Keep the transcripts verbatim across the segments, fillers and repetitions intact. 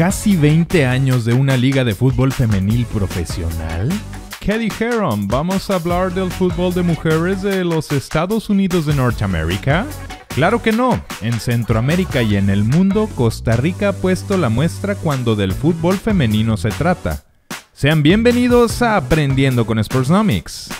casi veinte años de una liga de fútbol femenil profesional? Kelly Heron, ¿vamos a hablar del fútbol de mujeres de los Estados Unidos de Norteamérica? Claro que no, en Centroamérica y en el mundo, Costa Rica ha puesto la muestra cuando del fútbol femenino se trata. Sean bienvenidos a Aprendiendo con Sportsnomics.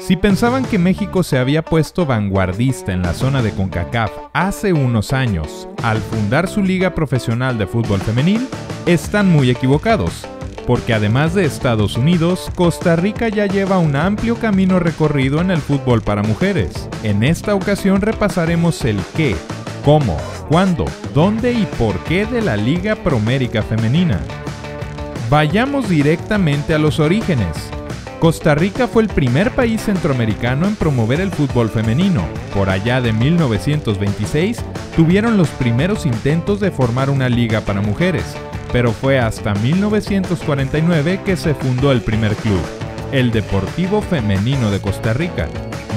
Si pensaban que México se había puesto vanguardista en la zona de CONCACAF hace unos años al fundar su liga profesional de fútbol femenil, están muy equivocados, porque además de Estados Unidos, Costa Rica ya lleva un amplio camino recorrido en el fútbol para mujeres. En esta ocasión repasaremos el qué, cómo, cuándo, dónde y por qué de la Liga Promérica Femenina. Vayamos directamente a los orígenes. Costa Rica fue el primer país centroamericano en promover el fútbol femenino. Por allá de mil novecientos veintiséis tuvieron los primeros intentos de formar una liga para mujeres, pero fue hasta mil novecientos cuarenta y nueve que se fundó el primer club, el Deportivo Femenino de Costa Rica.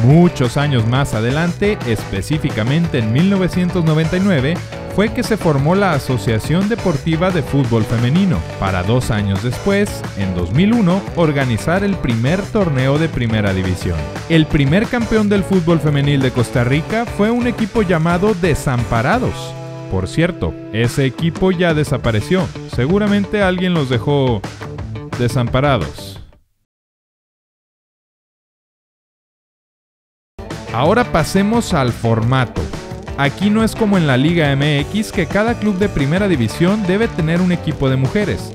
Muchos años más adelante, específicamente en mil novecientos noventa y nueve, fue que se formó la Asociación Deportiva de Fútbol Femenino, para dos años después, en dos mil uno, organizar el primer torneo de Primera División. El primer campeón del fútbol femenil de Costa Rica fue un equipo llamado Desamparados. Por cierto, ese equipo ya desapareció, seguramente alguien los dejó desamparados. Ahora pasemos al formato. Aquí no es como en la Liga M X, que cada club de primera división debe tener un equipo de mujeres.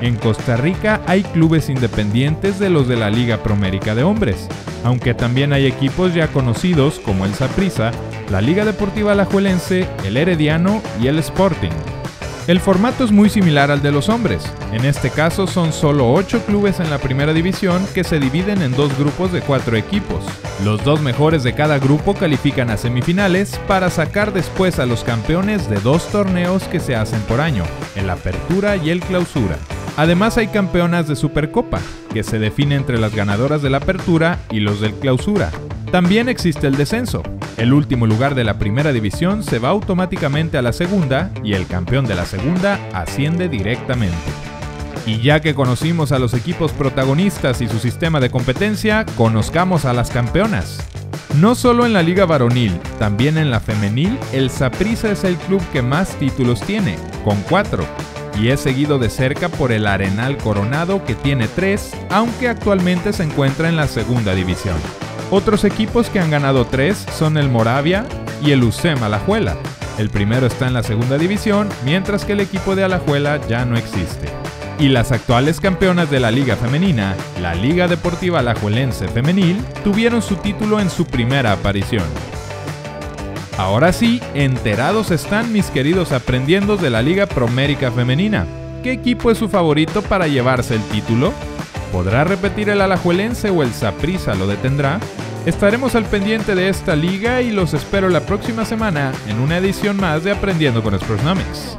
En Costa Rica hay clubes independientes de los de la Liga Promérica de hombres, aunque también hay equipos ya conocidos como el Saprissa, la Liga Deportiva Alajuelense, el Herediano y el Sporting. El formato es muy similar al de los hombres. En este caso son solo ocho clubes en la primera división que se dividen en dos grupos de cuatro equipos. Los dos mejores de cada grupo califican a semifinales para sacar después a los campeones de dos torneos que se hacen por año, el Apertura y el Clausura. Además hay campeonas de Supercopa, que se define entre las ganadoras de la Apertura y los del Clausura. También existe el descenso. El último lugar de la primera división se va automáticamente a la segunda y el campeón de la segunda asciende directamente. Y ya que conocimos a los equipos protagonistas y su sistema de competencia, conozcamos a las campeonas. No solo en la liga varonil, también en la femenil, el Saprissa es el club que más títulos tiene, con cuatro, y es seguido de cerca por el Arenal Coronado, que tiene tres, aunque actualmente se encuentra en la segunda división. Otros equipos que han ganado tres son el Moravia y el Ucem Alajuela. El primero está en la segunda división, mientras que el equipo de Alajuela ya no existe. Y las actuales campeonas de la Liga Femenina, la Liga Deportiva Alajuelense Femenil, tuvieron su título en su primera aparición. Ahora sí, enterados están mis queridos aprendiendos de la Liga Promérica Femenina. ¿Qué equipo es su favorito para llevarse el título? ¿Podrá repetir el Alajuelense o el Saprissa lo detendrá? Estaremos al pendiente de esta liga y los espero la próxima semana en una edición más de Aprendiendo con Sportsnomics.